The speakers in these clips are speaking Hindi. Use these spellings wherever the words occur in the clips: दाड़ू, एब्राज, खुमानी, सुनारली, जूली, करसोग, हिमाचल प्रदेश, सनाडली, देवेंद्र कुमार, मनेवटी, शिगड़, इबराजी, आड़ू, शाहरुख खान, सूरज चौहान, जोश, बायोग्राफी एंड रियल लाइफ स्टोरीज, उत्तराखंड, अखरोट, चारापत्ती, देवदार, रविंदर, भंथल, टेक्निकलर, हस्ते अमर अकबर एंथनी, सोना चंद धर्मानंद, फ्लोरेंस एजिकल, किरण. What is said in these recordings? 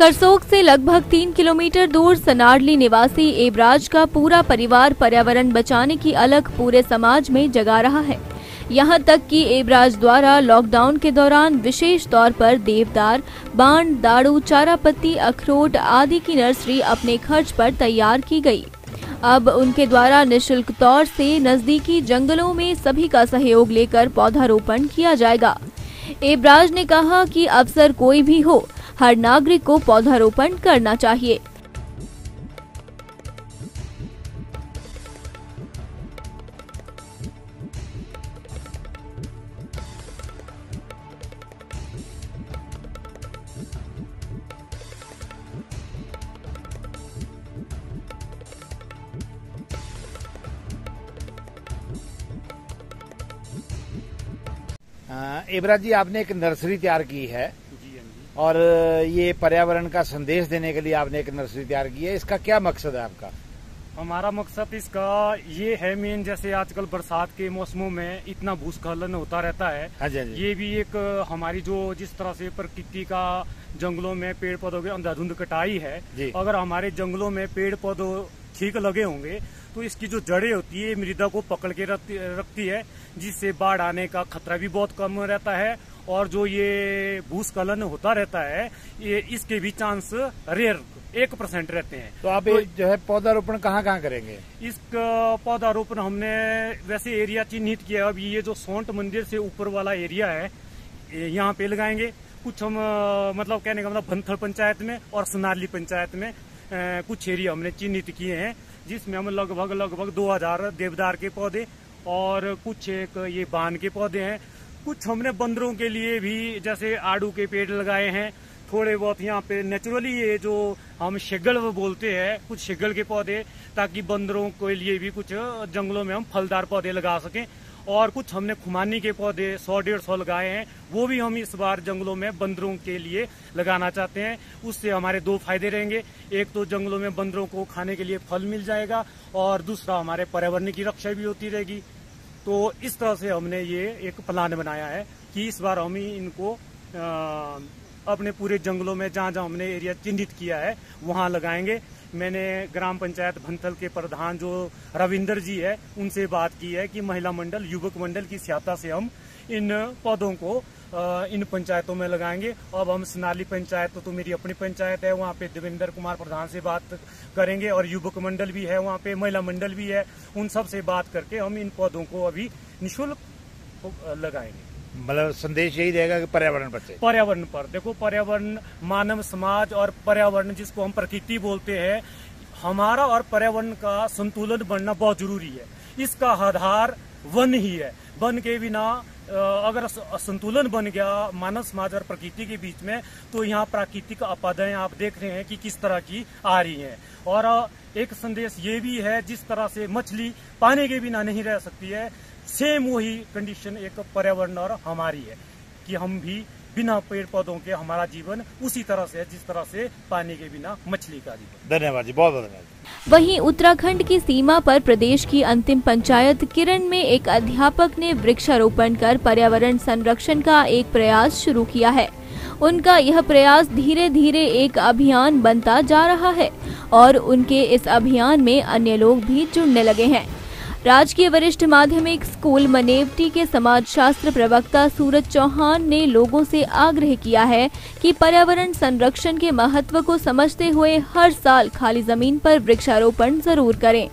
करसोग से लगभग 3 किलोमीटर दूर सनाडली निवासी एब्राज का पूरा परिवार पर्यावरण बचाने की अलख पूरे समाज में जगा रहा है। यहां तक कि एब्राज द्वारा लॉकडाउन के दौरान विशेष तौर पर देवदार, बाण, दाड़ू, चारापत्ती, अखरोट आदि की नर्सरी अपने खर्च पर तैयार की गई। अब उनके द्वारा निःशुल्क तौर से नजदीकी जंगलों में सभी का सहयोग लेकर पौधारोपण किया जाएगा। एब्राज ने कहा कि अवसर कोई भी हो, हर नागरिक को पौधारोपण करना चाहिए। इबराजी जी, आपने एक नर्सरी तैयार की है और ये पर्यावरण का संदेश देने के लिए आपने एक नर्सरी तैयार की है, इसका क्या मकसद है आपका? हमारा मकसद इसका ये है मेन, जैसे आजकल भरसात के मौसमों में इतना भूस्खलन होता रहता है। ये भी एक हमारी जो जिस तरह से प्रकृति का जंगलों में पेड़ पौधों की अंधाधुंध कटाई है, अगर हमारे जंगलों में पेड़ पौधों ठीक लगे होंगे तो इसकी जो जड़ें होती है मृदा को पकड़ के रखती है, जिससे बाढ़ आने का खतरा भी बहुत कम रहता है और जो ये भूस्खलन होता रहता है ये इसके भी चांस रेयर 1% रहते हैं। तो आप जो है पौधारोपण कहाँ कहाँ करेंगे? इस पौधारोपण हमने वैसे एरिया चिन्हित किया है। अब ये जो सौंठ मंदिर से ऊपर वाला एरिया है यहाँ पे लगाएंगे कुछ, हम मतलब कहने का मतलब भंथल पंचायत में और सुनारली पंचायत में कुछ एरिया हमने चिन्हित किए हैं, जिसमें हम लगभग 2000 देवदार के पौधे और कुछ एक ये बान के पौधे हैं। कुछ हमने बंदरों के लिए भी जैसे आड़ू के पेड़ लगाए हैं, थोड़े बहुत यहाँ पे नेचुरली ये जो हम शिगड़ बोलते हैं कुछ शिगड़ के पौधे, ताकि बंदरों के लिए भी कुछ जंगलों में हम फलदार पौधे लगा सकें। और कुछ हमने खुमानी के पौधे 100-150 लगाए हैं, वो भी हम इस बार जंगलों में बंदरों के लिए लगाना चाहते हैं। उससे हमारे 2 फायदे रहेंगे, एक तो जंगलों में बंदरों को खाने के लिए फल मिल जाएगा और दूसरा हमारे पर्यावरण की रक्षा भी होती रहेगी। तो इस तरह से हमने ये एक प्लान बनाया है कि इस बार हम इनको अपने पूरे जंगलों में जहाँ जहाँ हमने एरिया चिन्हित किया है वहाँ लगाएंगे। मैंने ग्राम पंचायत भंथल के प्रधान जो रविंदर जी है उनसे बात की है कि महिला मंडल, युवक मंडल की सहायता से हम इन पौधों को इन पंचायतों में लगाएंगे। अब हम सनाली पंचायत तो मेरी अपनी पंचायत है, वहाँ पे देवेंद्र कुमार प्रधान से बात करेंगे और युवक मंडल भी है वहाँ पे, महिला मंडल भी है, उन सब से बात करके हम इन पौधों को अभी निःशुल्क लगाएंगे। मतलब संदेश यही रहेगा कि पर्यावरण पर, पर्यावरण पर देखो, पर्यावरण मानव समाज और पर्यावरण जिसको हम प्रकृति बोलते हैं, हमारा और पर्यावरण का संतुलन बनना बहुत जरूरी है। इसका आधार वन ही है, वन के बिना अगर संतुलन बन गया मानव समाज और प्रकृति के बीच में तो यहाँ प्राकृतिक आपदाएं आप देख रहे हैं कि किस तरह की आ रही हैं। और एक संदेश ये भी है, जिस तरह से मछली पानी के बिना नहीं रह सकती है, सेम वही कंडीशन एक पर्यावरण और हमारी है कि हम भी बिना पेड़ पौधों के हमारा जीवन उसी तरह से है जिस तरह से पानी के बिना मछली का जीवन। धन्यवाद जी, बहुत धन्यवाद। वहीं उत्तराखंड की सीमा पर प्रदेश की अंतिम पंचायत किरण में एक अध्यापक ने वृक्षारोपण कर पर्यावरण संरक्षण का एक प्रयास शुरू किया है। उनका यह प्रयास धीरे धीरे एक अभियान बनता जा रहा है और उनके इस अभियान में अन्य लोग भी जुड़ने लगे हैं। राजकीय वरिष्ठ माध्यमिक स्कूल मनेवटी के समाजशास्त्र प्रवक्ता सूरज चौहान ने लोगों से आग्रह किया है कि पर्यावरण संरक्षण के महत्व को समझते हुए हर साल खाली जमीन पर वृक्षारोपण जरूर करें।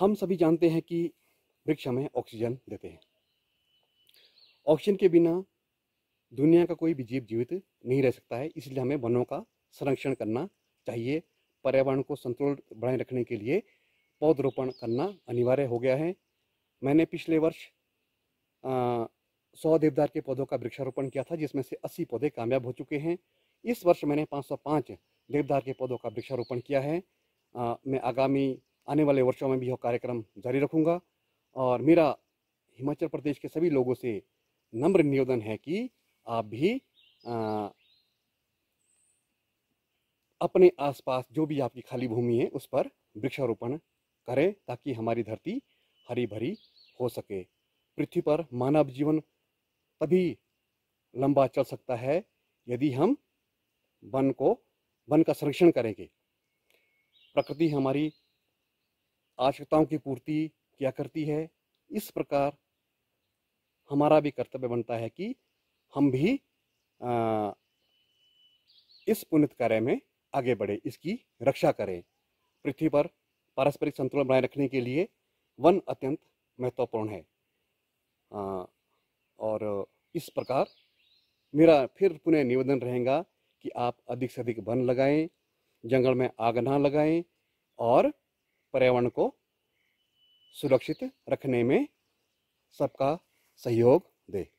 हम सभी जानते हैं कि वृक्ष हमें ऑक्सीजन देते हैं। ऑक्सीजन के बिना दुनिया का कोई भी जीव जीवित नहीं रह सकता है, इसलिए हमें वनों का संरक्षण करना चाहिए। पर्यावरण को संतुलन बनाए रखने के लिए पौधरोपण करना अनिवार्य हो गया है। मैंने पिछले वर्ष 100 देवदार के पौधों का वृक्षारोपण किया था, जिसमें से 80 पौधे कामयाब हो चुके हैं। इस वर्ष मैंने 505 देवदार के पौधों का वृक्षारोपण किया है। मैं आने वाले वर्षों में भी यह कार्यक्रम जारी रखूँगा और मेरा हिमाचल प्रदेश के सभी लोगों से नम्र निवेदन है कि आप भी अपने आसपास जो भी आपकी खाली भूमि है उस पर वृक्षारोपण करें, ताकि हमारी धरती हरी भरी हो सके। पृथ्वी पर मानव जीवन तभी लंबा चल सकता है यदि हम वन का संरक्षण करेंगे। प्रकृति हमारी आवश्यकताओं की पूर्ति किया करती है, इस प्रकार हमारा भी कर्तव्य बनता है कि हम भी इस पुनित कार्य में आगे बढ़े, इसकी रक्षा करें। पृथ्वी पर पारस्परिक संतुलन बनाए रखने के लिए वन अत्यंत महत्वपूर्ण है। और इस प्रकार मेरा फिर पुनः निवेदन रहेगा कि आप अधिक से अधिक वन लगाएं, जंगल में आग ना लगाएं और पर्यावरण को सुरक्षित रखने में सबका सहयोग दें।